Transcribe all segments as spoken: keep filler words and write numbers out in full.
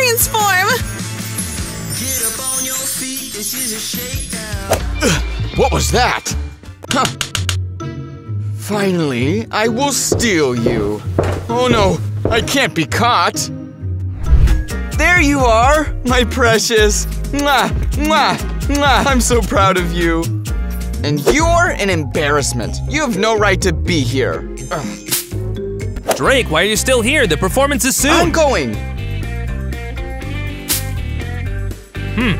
transform! Get up on your feet, this is a shakedown. Ugh, what was that? Huh. Finally, I will steal you. Oh no, I can't be caught. There you are, my precious. Mwah, mwah, mwah. I'm so proud of you. And you're an embarrassment. You have no right to be here. Ugh. Drake, why are you still here? The performance is soon. I'm going. Hmm.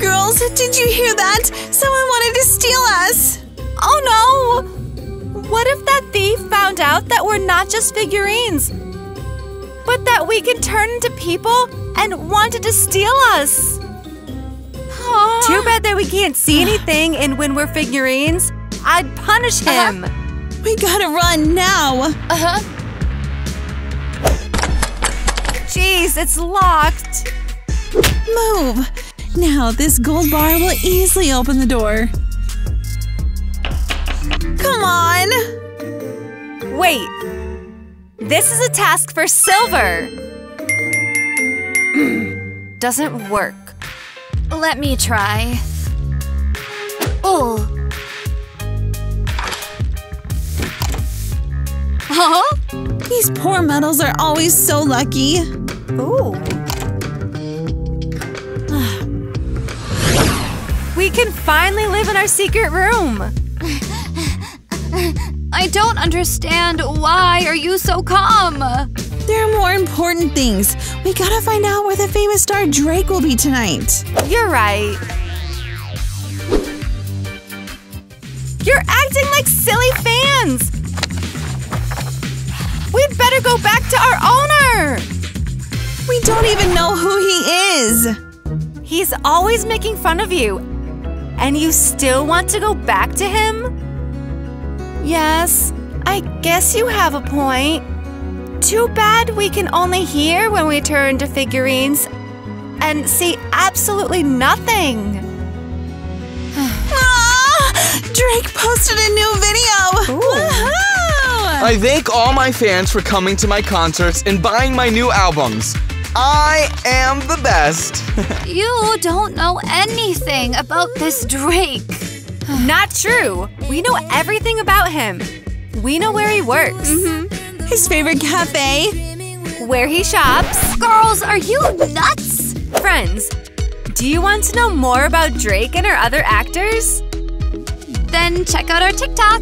Girls, did you hear that? Someone wanted to steal us. Oh no! What if that thief found out that we're not just figurines, but that we can turn into people and wanted to steal us? Aww. Too bad that we can't see anything, and when we're figurines, I'd punish him. Uh -huh. We gotta run now. Uh-huh. Jeez, it's locked. Move. Now this gold bar will easily open the door. Come on. Wait. This is a task for silver. Doesn't work. Let me try. Oh. Huh? These poor metals are always so lucky. Ooh. We can finally live in our secret room. I don't understand. Why are you so calm? There are more important things. We gotta find out where the famous star Drake will be tonight. You're right. You're acting like silly fans. We'd better go back to our owner. We don't even know who he is. He's always making fun of you. And you still want to go back to him? Yes, I guess you have a point. Too bad we can only hear when we turn to figurines and see absolutely nothing. Ah, Drake posted a new video! I thank all my fans for coming to my concerts and buying my new albums. I am the best. You don't know anything about this Drake. Not true. We know everything about him. We know where he works. Mm-hmm. His favorite cafe. Where he shops. Girls, are you nuts? Friends, do you want to know more about Drake and our other actors? Then check out our TikTok.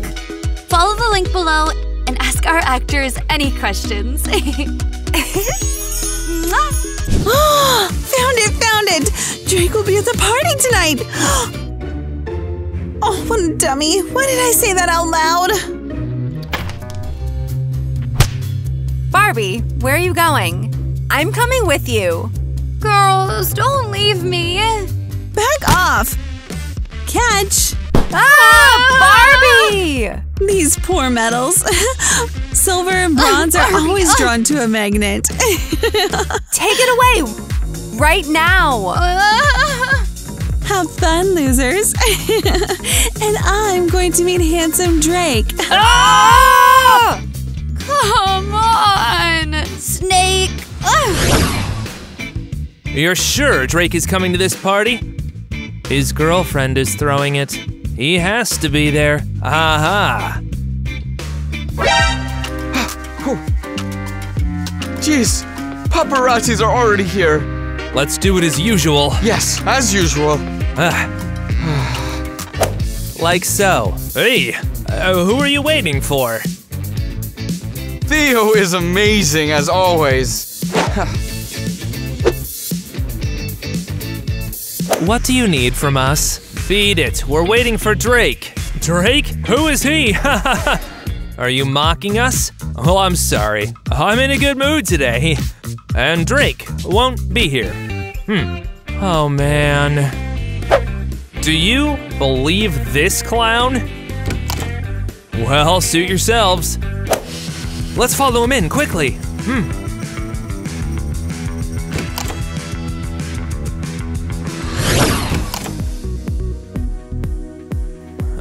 Follow the link below and ask our actors any questions. Found it, found it! Drake will be at the party tonight! Oh, what a dummy. Why did I say that out loud? Barbie, where are you going? I'm coming with you. Girls, don't leave me. Back off. Catch. Ah, Barbie! These poor metals. Silver and bronze are always drawn to a magnet. Take it away right now. Have fun, losers. And I'm going to meet handsome Drake. Ah! Come on, Snake! Ugh. You're sure Drake is coming to this party? His girlfriend is throwing it. He has to be there. Aha! Jeez, paparazzis are already here. Let's do it as usual. Yes, as usual. Like so. Hey, uh, who are you waiting for? Theo is amazing, as always. What do you need from us? Feed it. We're waiting for Drake. Drake? Who is he? Are you mocking us? Oh, I'm sorry. I'm in a good mood today. And Drake won't be here. Hmm. Oh, man. Do you believe this clown? Well, suit yourselves. Let's follow him in quickly. Hmm.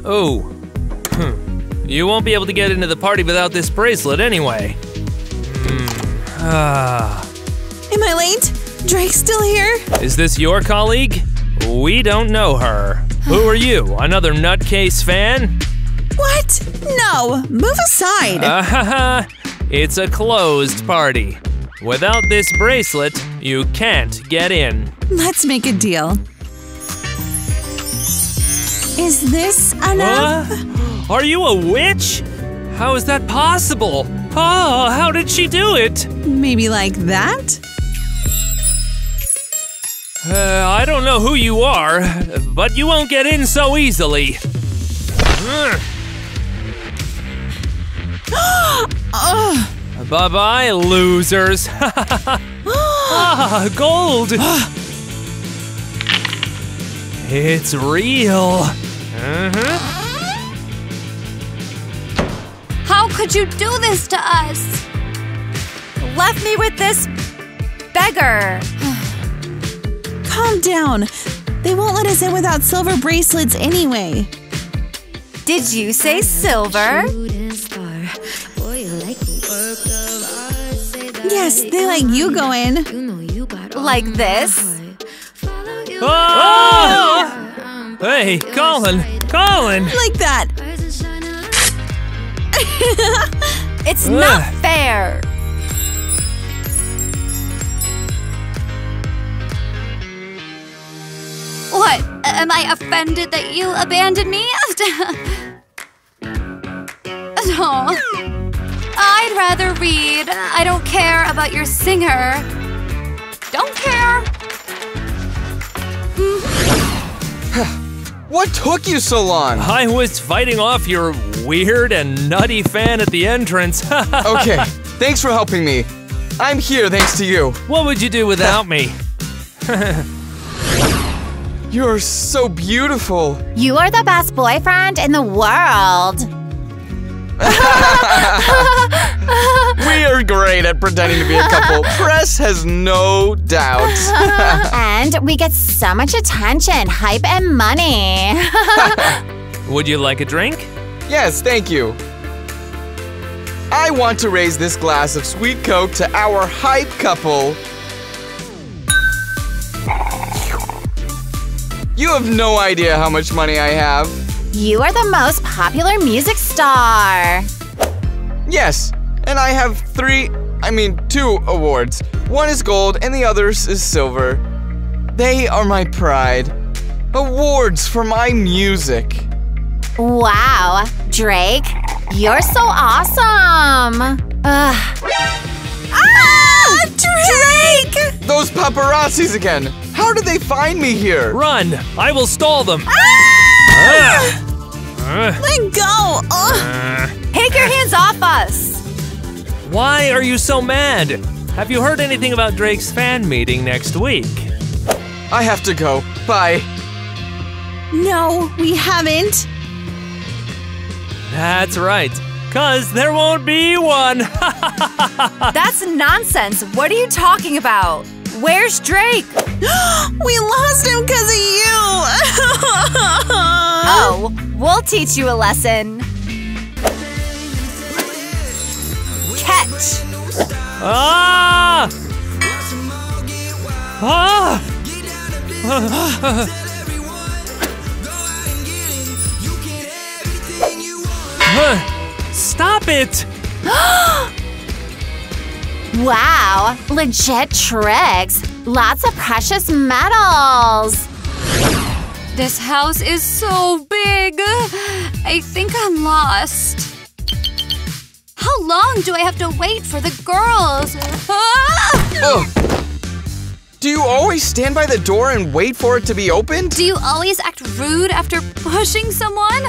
Oh. Hmm. You won't be able to get into the party without this bracelet anyway. Mm. Ah. Am I late? Drake's still here? Is this your colleague? We don't know her. Who are you? Another nutcase fan? What? No! Move aside! Ah ha ha! It's a closed party. Without this bracelet, you can't get in. Let's make a deal. Is this enough? Uh, are you a witch? How is that possible? Oh, how did she do it? Maybe like that? Uh, I don't know who you are, but you won't get in so easily. Bye-bye, losers. Ah, gold. It's real. Uh-huh. How could you do this to us? You left me with this beggar. Calm down. They won't let us in without silver bracelets anyway. Did you say silver? Yes, they let you go in. Like this? Oh! Hey, Colin! Colin! Like that! It's not uh. fair! What? Am I offended that you abandoned me? No. I'd rather read. I don't care about your singer. Don't care. What took you so long? I was fighting off your weird and nutty fan at the entrance. Okay, thanks for helping me. I'm here thanks to you. What would you do without me? You're so beautiful. You are the best boyfriend in the world. We are great at pretending to be a couple. Press has no doubt. And we get so much attention, hype, and money. Would you like a drink? Yes, thank you. I want to raise this glass of sweet Coke to our hype couple. You have no idea how much money I have. You are the most popular music star. Yes, and I have three, I mean two awards. One is gold and the other is silver. They are my pride. Awards for my music. Wow, Drake, you're so awesome. Ugh. Ah, Drake! Those paparazzis again. How did they find me here? Run! I will stall them! Ah! Uh, Let go! Uh, Take your hands off us! Why are you so mad? Have you heard anything about Drake's fan meeting next week? I have to go. Bye. No, we haven't. That's right. Because there won't be one. That's nonsense. What are you talking about? Where's Drake? We lost him because of you. Oh, we'll teach you a lesson. Catch. Ah! Ah! Ah! Stop it! Wow, legit tricks. Lots of precious metals. This house is so big. I think I'm lost. How long do I have to wait for the girls? Ah! Oh. Do you always stand by the door and wait for it to be opened? Do you always act rude after pushing someone?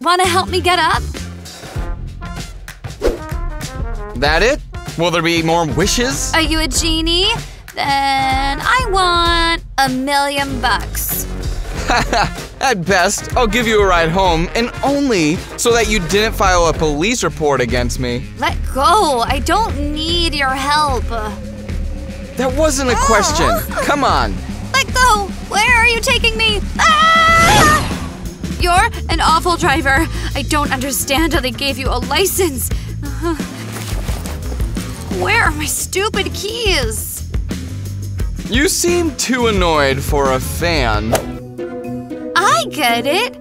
Wanna help me get up? That it? Will there be more wishes? Are you a genie? Then I want a million bucks. At best, I'll give you a ride home, and only so that you didn't file a police report against me. Let go. I don't need your help. That wasn't a question. Come on. Let go. Where are you taking me? Ah! You're An awful driver. I don't understand how they gave you a license. Uh-huh. Where are my stupid keys? You seem too annoyed for a fan. I get it.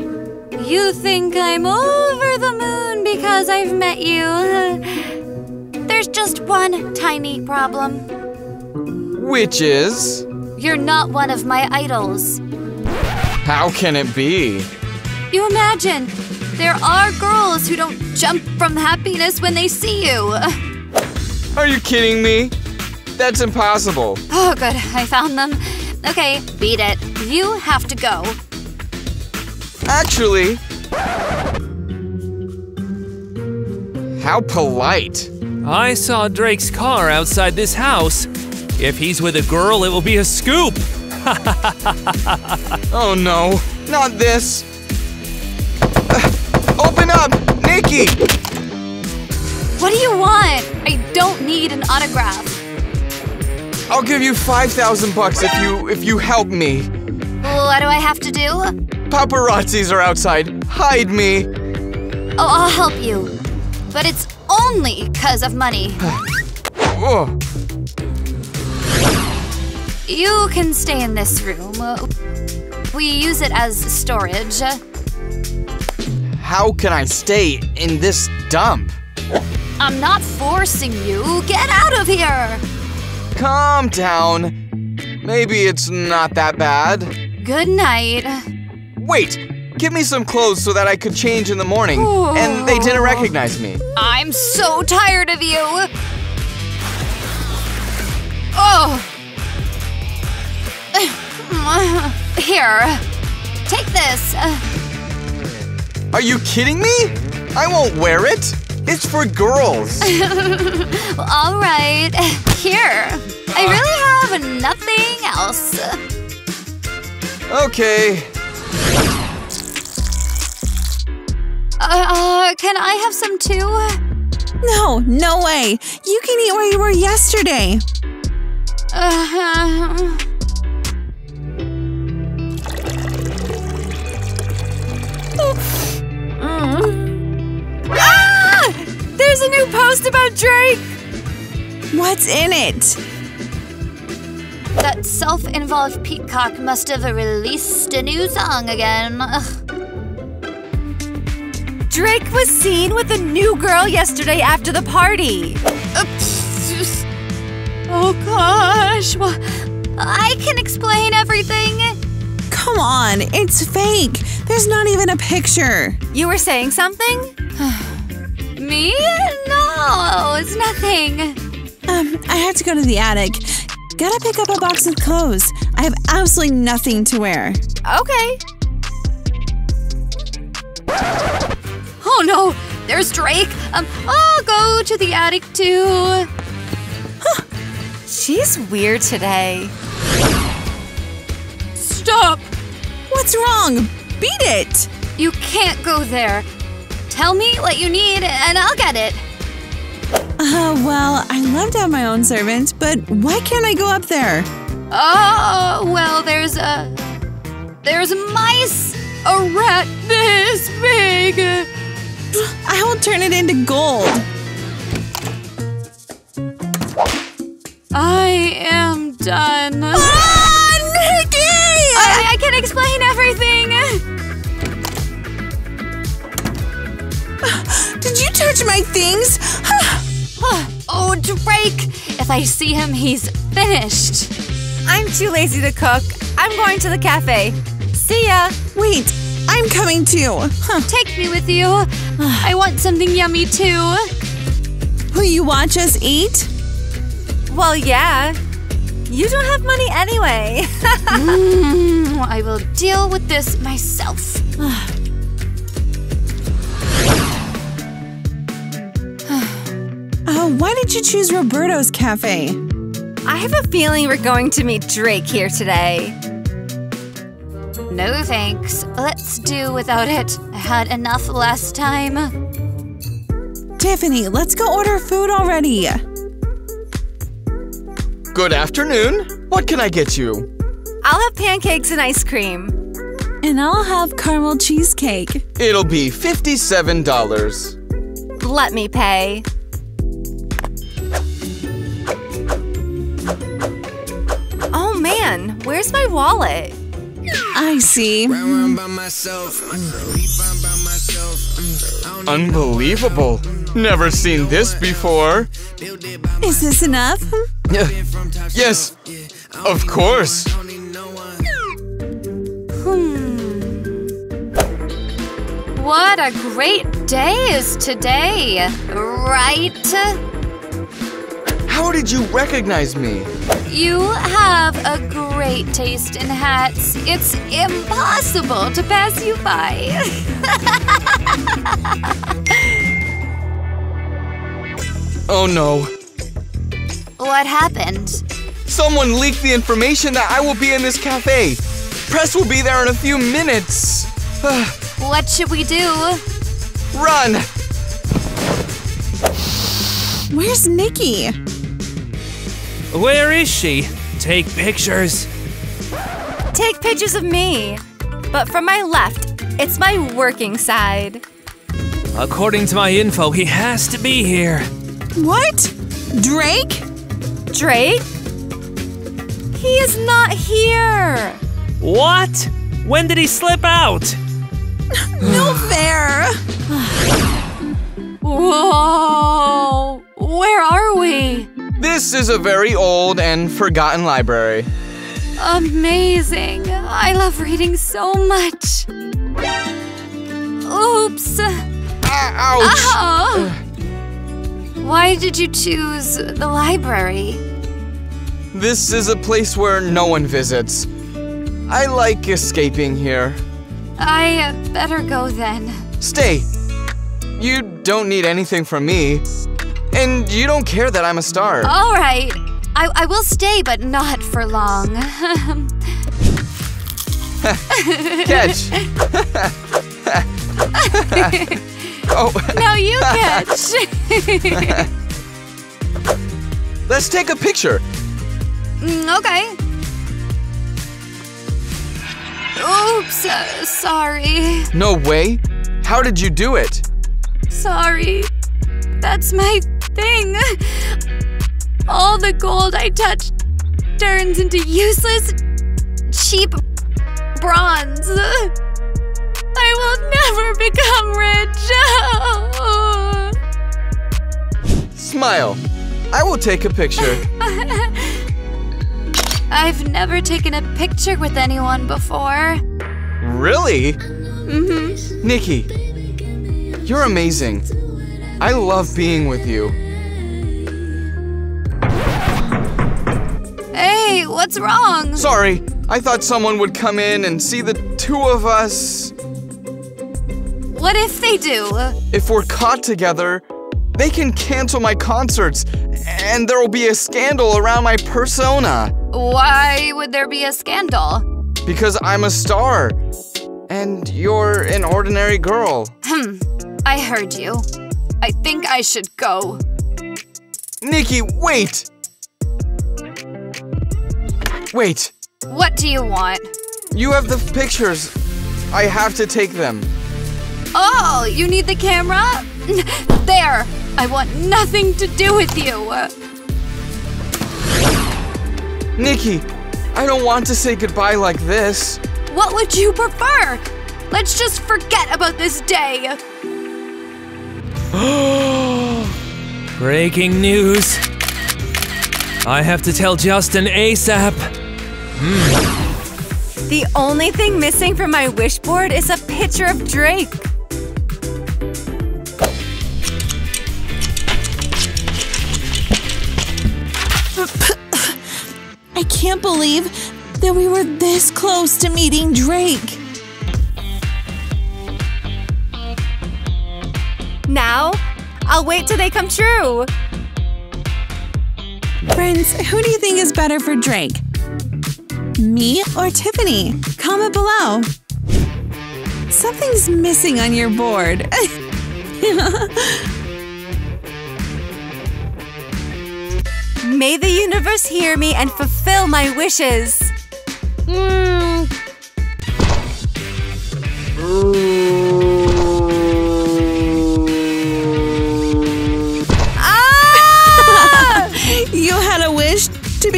You think I'm over the moon because I've met you. There's just one tiny problem. Which is? You're not one of my idols. How can it be? You imagine, there are girls who don't jump from happiness when they see you. Are you kidding me? That's impossible. Oh, good. I found them. Okay, beat it. You have to go. Actually… How polite. I saw Drake's car outside this house. If he's with a girl, it will be a scoop. Oh no, not this. Uh, open up, Nikki! What do you want? I don't need an autograph. I'll give you five thousand bucks if you if you help me. What do I have to do? Paparazzis are outside. Hide me. Oh, I'll help you. But it's only because of money. Oh. You can stay in this room. We use it as storage. How can I stay in this dump? I'm not forcing you. Get out of here! Calm down. Maybe it's not that bad. Good night. Wait! Give me some clothes so that I could change in the morning. Ooh. And they didn't recognize me. I'm so tired of you! Oh! Here, take this. Are you kidding me? I won't wear it. It's for girls. Well, all right. Here. I really have nothing else. Okay. Uh, uh, can I have some too? No, no way. You can eat where you were yesterday. Uh-huh. Mm. Ah! There's a new post about Drake! What's in it? That self-involved peacock must have released a new song again. Ugh. Drake was seen with a new girl yesterday after the party. Oops. Oh gosh, well, I can explain everything. Come on, it's fake. There's not even a picture. You were saying something? Me? No, it's nothing. Um, I have to go to the attic. Gotta pick up a box of clothes. I have absolutely nothing to wear. Okay. Oh no, there's Drake. Um, I'll go to the attic too. Huh. She's weird today. Stop! What's wrong? Beat it! You can't go there. Tell me what you need and I'll get it. Uh, well, I love to have my own servant, but why can't I go up there? Oh, well, there's a... There's mice! A rat this big! I will turn it into gold. I am done. Ah! I can explain everything! Did you touch my things? Oh, Drake! If I see him, he's finished. I'm too lazy to cook. I'm going to the cafe. See ya! Wait, I'm coming too. Huh. Take me with you. I want something yummy too. Will you watch us eat? Well, yeah. You don't have money anyway. mm, I will deal with this myself. Oh, why did you choose Roberto's Cafe? I have a feeling we're going to meet Drake here today. No thanks. Let's do without it. I had enough last time. Tiffany, let's go order food already. Good afternoon. What can I get you? I'll have pancakes and ice cream. And And I'll have caramel cheesecake. It'll be fifty-seven dollars. Let me pay. Oh man, where's my wallet? I see. Unbelievable. Never seen this before. Is this enough? Uh, yes, of course. Hmm. What a great day is today, right? How did you recognize me? You have a great taste in hats. It's impossible to pass you by. Oh no. What happened? Someone leaked the information that I will be in this cafe. Press will be there in a few minutes. What should we do? Run! Where's Nikki? Where is she? Take pictures. Take pictures of me. But from my left, it's my working side. According to my info, he has to be here. What? Drake? Drake? He is not here. What? When did he slip out? No fair. Whoa. Where are we? This is a very old and forgotten library. Amazing. I love reading so much. Oops. Uh, ouch. Oh. Why did you choose the library? This is a place where no one visits. I like escaping here. I better go then. Stay. You don't need anything from me. And you don't care that I'm a star. All right. I, I will stay, but not for long. Catch. Oh. Now you catch. Let's take a picture. Mm, okay. Oops. Uh, sorry. No way. How did you do it? Sorry. That's my thing. All the gold I touch turns into useless, cheap bronze. I will never become rich. Smile. I will take a picture. I've never taken a picture with anyone before. Really? Mm-hmm. Nikki, you're amazing. I love being with you. Hey, what's wrong? Sorry, I thought someone would come in and see the two of us. What if they do? If we're caught together, they can cancel my concerts, and there will be a scandal around my persona. Why would there be a scandal? Because I'm a star, and you're an ordinary girl. Hmm, I heard you. I think I should go. Nikki, wait! Wait. What do you want? You have the pictures. I have to take them. Oh, you need the camera? There! I want nothing to do with you! Nikki, I don't want to say goodbye like this. What would you prefer? Let's just forget about this day. Breaking news. I have to tell Justin ASAP. Mm. The only thing missing from my wish board is a picture of Drake. I can't believe that we were this close to meeting Drake. Now? I'll wait till they come true! Friends, who do you think is better for Drake? Me or Tiffany? Comment below! Something's missing on your board. May the universe hear me and fulfill my wishes! Mm.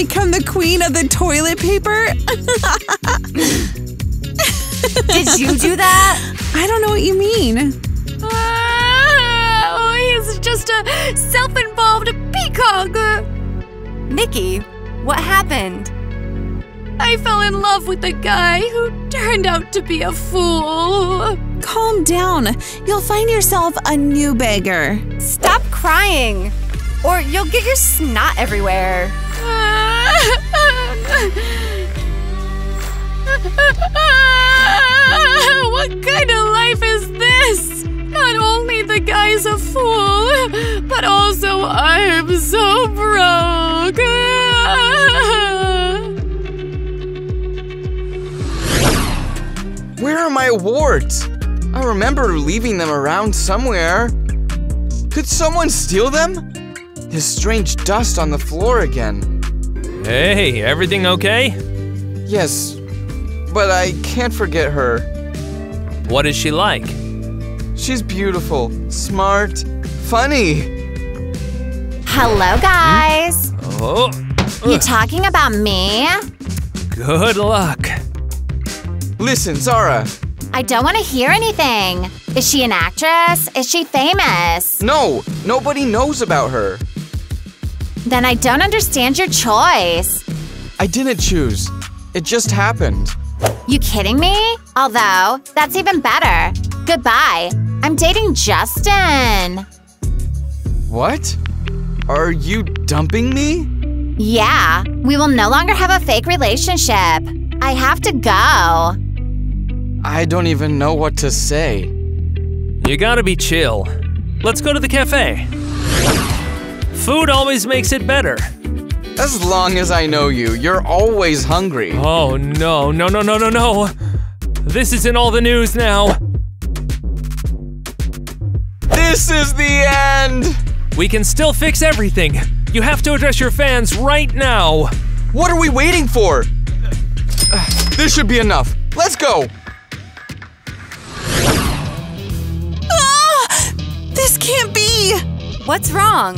become the queen of the toilet paper? Did you do that? I don't know what you mean. Oh, he's just a self-involved peacock. Nikki, what happened? I fell in love with a guy who turned out to be a fool. Calm down. You'll find yourself a new beggar. Stop crying, or you'll get your snot everywhere. What kind of life is this? Not only the guy's a fool, but also I'm so broke. Where are my awards? I remember leaving them around somewhere. Could someone steal them? There's strange dust on the floor again. Hey, everything okay? Yes, but I can't forget her. What is she like? She's beautiful, smart, funny. Hello, guys. Oh. You talking about me? Good luck. Listen, Zara. I don't want to hear anything. Is she an actress? Is she famous? No, nobody knows about her. Then I don't understand your choice. I didn't choose. It just happened. You kidding me? Although, that's even better. Goodbye. I'm dating Justin. What? Are you dumping me? Yeah, we will no longer have a fake relationship. I have to go. I don't even know what to say. You gotta be chill. Let's go to the cafe. Food always makes it better. As long as I know you, you're always hungry. Oh no, no, no, no, no, no. This is in all the news now. This is the end! We can still fix everything. You have to address your fans right now. What are we waiting for? This should be enough. Let's go! Ah! This can't be! What's wrong?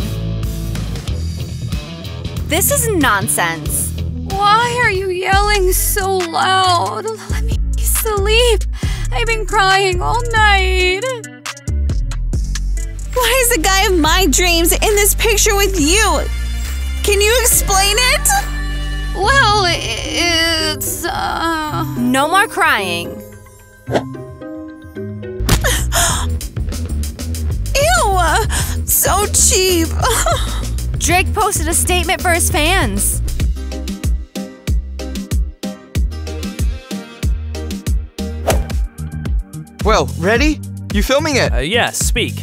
This is nonsense. Why are you yelling so loud? Let me sleep. I've been crying all night. Why is the guy of my dreams in this picture with you? Can you explain it? Well, it's… Uh... No more crying. Ew! So cheap! Drake posted a statement for his fans. Well, ready? You filming it? Uh, yes, speak.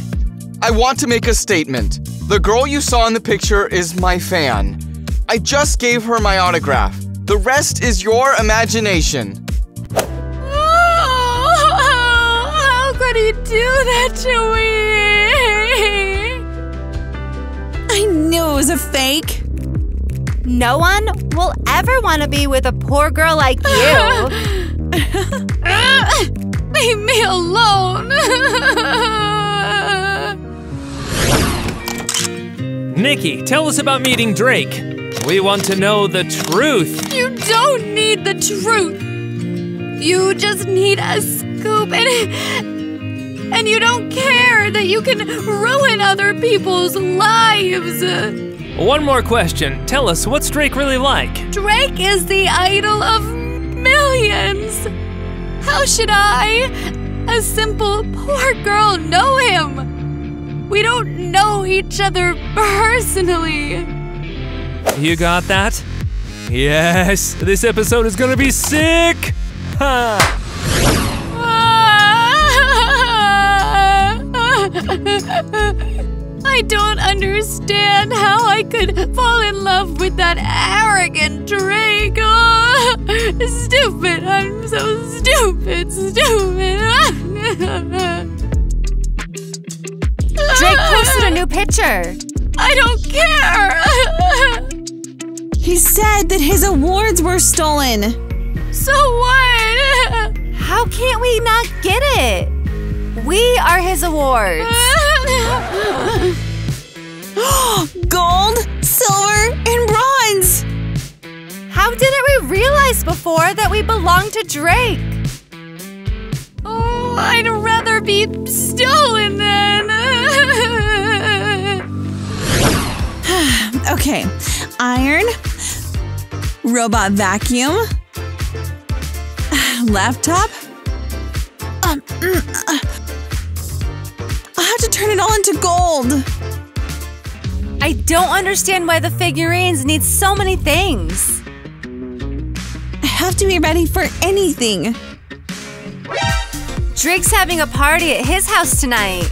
I want to make a statement. The girl you saw in the picture is my fan. I just gave her my autograph. The rest is your imagination. Oh, how could he do that to me? I knew it was a fake. No one will ever want to be with a poor girl like you. Leave me alone. Nikki, tell us about meeting Drake. We want to know the truth. You don't need the truth. You just need a scoop, and, and you don't care that you can ruin other people's lives. One more question. Tell us, what's Drake really like? Drake is the idol of millions. How should I, a simple poor girl, know him? We don't know each other personally. You got that? Yes, this episode is gonna be sick! Ha! I don't understand how I could fall in love with that arrogant Drake. Oh, stupid, I'm so stupid, stupid. Drake posted a new picture. I don't care. He said that his awards were stolen. So what? How can't we not get it? We are his awards. Gold, silver, and bronze. How didn't we realize before that we belong to Drake? Oh, I'd rather be stolen than... Okay, iron, robot vacuum, laptop. Um, I'll have to turn it all into gold. I don't understand why the figurines need so many things. I have to be ready for anything. Drake's having a party at his house tonight.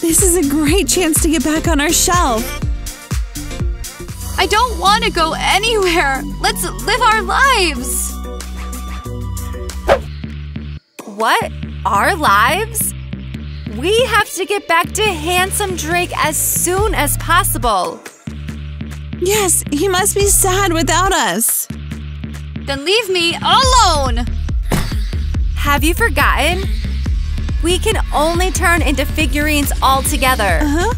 This is a great chance to get back on our shelf. I don't want to go anywhere. Let's live our lives. What? Our lives? We have to get back to handsome Drake as soon as possible. Yes, he must be sad without us. Then leave me alone. Have you forgotten? We can only turn into figurines all together. Uh-huh.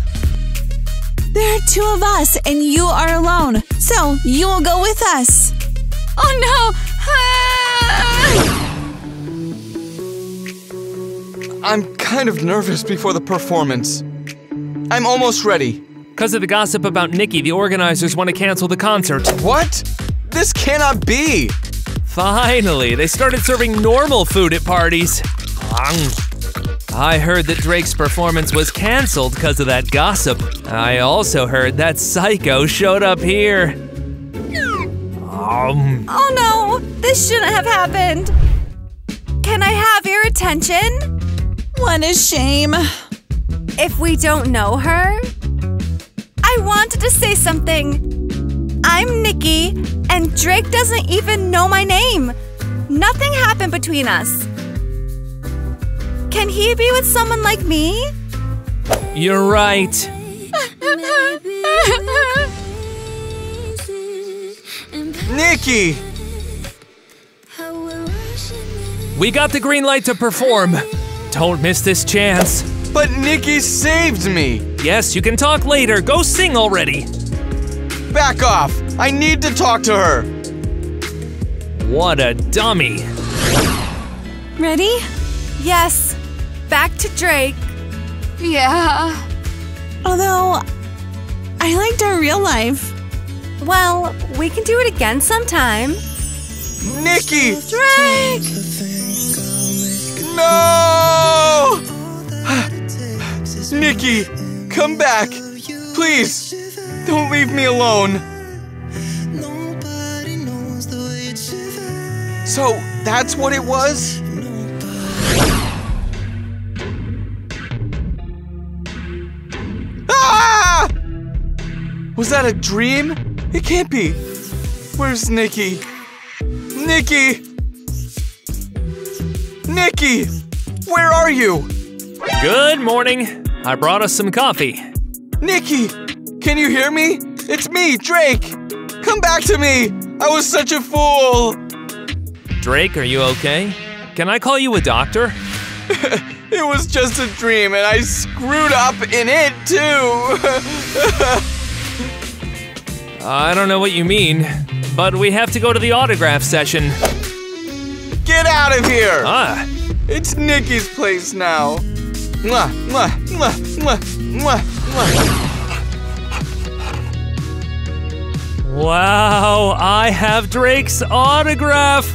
There are two of us, and you are alone. So you will go with us. Oh, no. Ah! I'm kind of nervous before the performance. I'm almost ready. Because of the gossip about Nikki, the organizers want to cancel the concert. What? This cannot be! Finally, they started serving normal food at parties. I heard that Drake's performance was canceled because of that gossip. I also heard that Psycho showed up here. Um. Oh no, this shouldn't have happened. Can I have your attention? What a shame. If we don't know her, I wanted to say something. I'm Nikki, and Drake doesn't even know my name. Nothing happened between us. Can he be with someone like me? You're right. Nikki! We got the green light to perform. Don't miss this chance. But Nikki saved me. Yes, you can talk later. Go sing already. Back off. I need to talk to her. What a dummy. Ready? Yes. Back to Drake. Yeah. Although, I liked our real life. Well, we can do it again sometime. Nikki! Drake! No! Nikki, come back. Please, don't leave me alone. So, that's what it was? Ah! Was that a dream? It can't be. Where's Nikki? Nikki! Nikki! Where are you? Good morning. I brought us some coffee. Nikki! Can you hear me? It's me, Drake! Come back to me! I was such a fool! Drake, are you okay? Can I call you a doctor? It was just a dream, and I screwed up in it, too! I don't know what you mean, but we have to go to the autograph session. Get out of here! Ah. It's Nikki's place now. Mwah, mwah, mwah, mwah, mwah, mwah. Wow, I have Drake's autograph!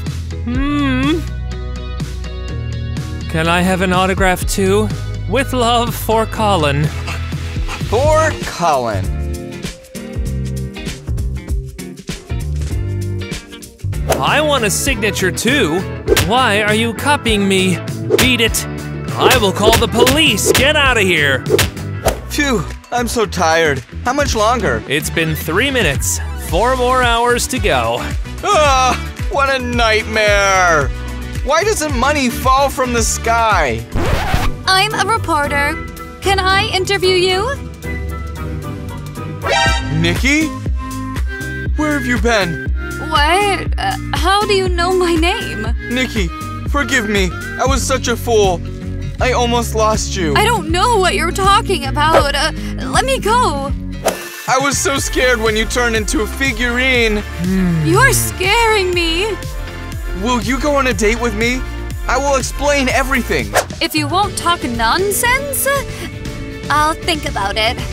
Hmm. Can I have an autograph too? With love, for Colin. For Colin. I want a signature too. Why are you copying me? Beat it. I will call the police. Get out of here. Phew, I'm so tired. How much longer? It's been three minutes. Four more hours to go. Ah, what a nightmare. Why doesn't money fall from the sky? I'm a reporter. Can I interview you? Nikki? Where have you been? What? Uh, how do you know my name? Nikki, forgive me. I was such a fool. I almost lost you. I don't know what you're talking about. Uh, let me go. I was so scared when you turned into a figurine. You're scaring me. Will you go on a date with me? I will explain everything. If you won't talk nonsense, I'll think about it.